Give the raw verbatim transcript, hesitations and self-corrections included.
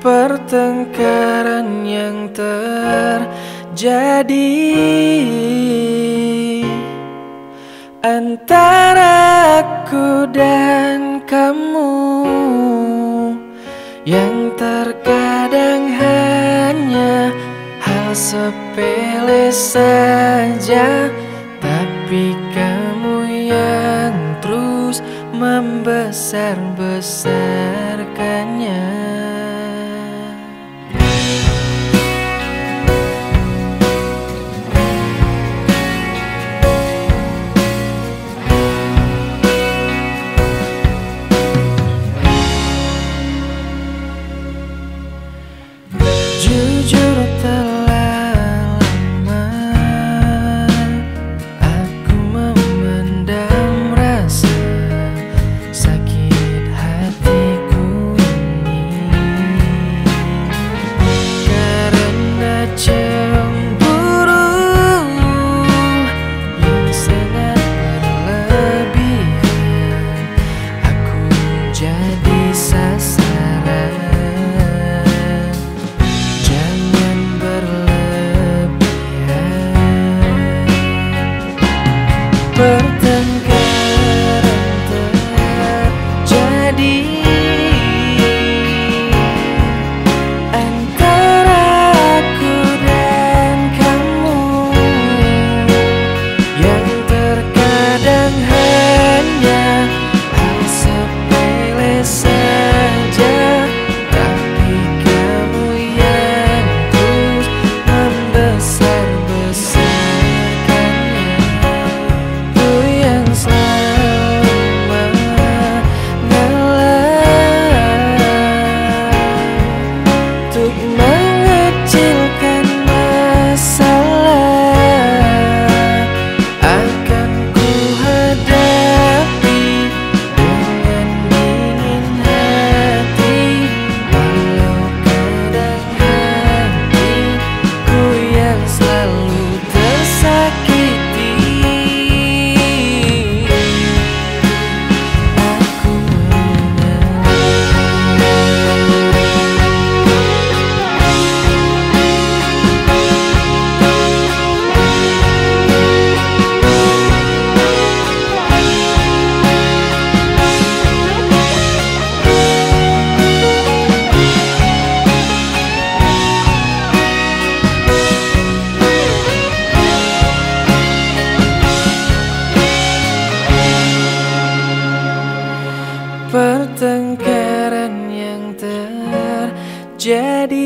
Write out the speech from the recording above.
pertengkaran yang terjadi antara aku dan kamu, yang terkadang hanya hal sepele saja, tapi kamu yang terus membesar-besarkannya. Jujur telah lama aku memendam rasa sakit hatiku ini, karena cemburu yang sangat berlebihan aku jadi sasaran. Pertengkaran yang terjadi